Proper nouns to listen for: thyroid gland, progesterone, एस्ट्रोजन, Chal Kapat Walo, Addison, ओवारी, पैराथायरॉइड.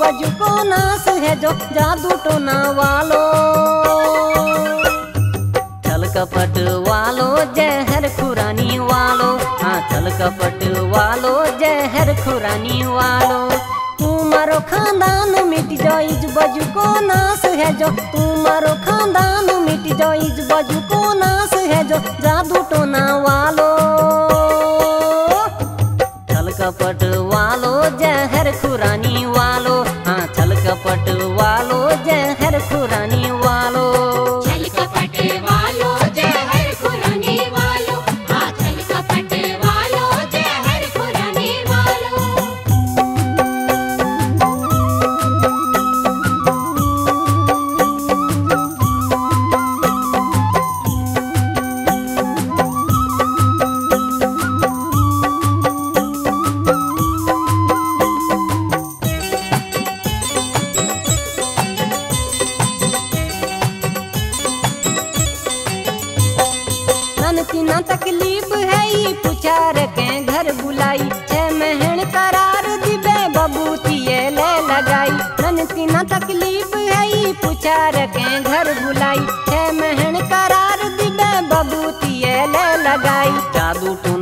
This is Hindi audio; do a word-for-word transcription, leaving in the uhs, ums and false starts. बजू को नास है जो जादू टोना वालो। छल कपट वालो जहर खुरानी वालो। हाँ छल कपट वालो जहर खुरानी वालो। तुम्हारो खानदान मिट जाए बजू को नास है जो। तुम्हारो खानदान मिट जाए बजू को नास है जो जादू टोना वालो। छल कपट वालो जहर खुरानी वालो। हाँ छल कपट वालो जहर खुरानी वालो। छल कपट वालो जहर खुरानी वालो। हाँ छल कपट वालो जहर खुरानी वालो। कितना तकलीफ है ये पूछा रखे घर बुलाई। छह महीने करार दिबे बबूतिये ले लगाई। मन कितना तकलीफ है ये पूछा रखे घर बुलाई। छह महीने करार दिबे बबूतिये ले लगाई। जादू